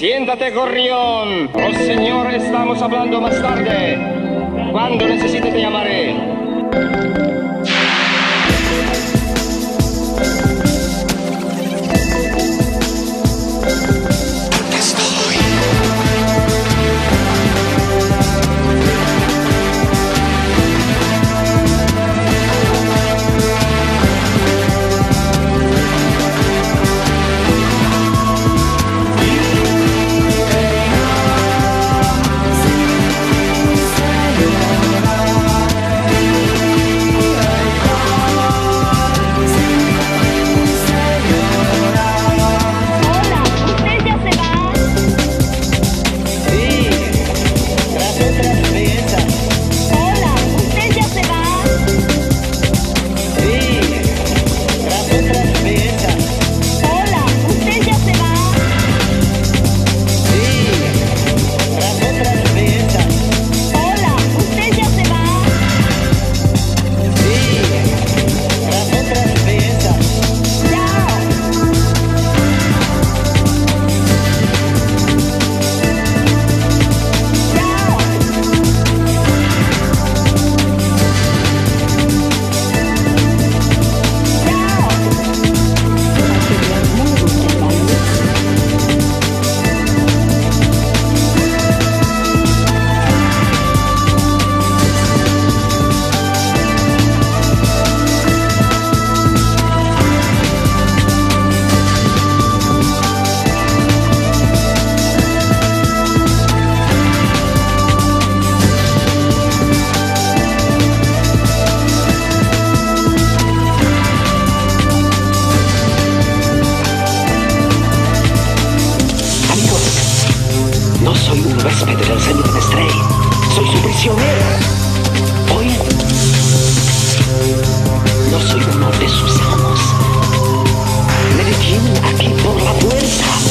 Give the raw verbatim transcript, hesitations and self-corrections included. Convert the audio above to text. Siéntate, gorrión. Oh, señor, estamos hablando más tarde. Cuando necesites te llamaré. No soy uno de sus amos. Me detienen aquí por la puerta.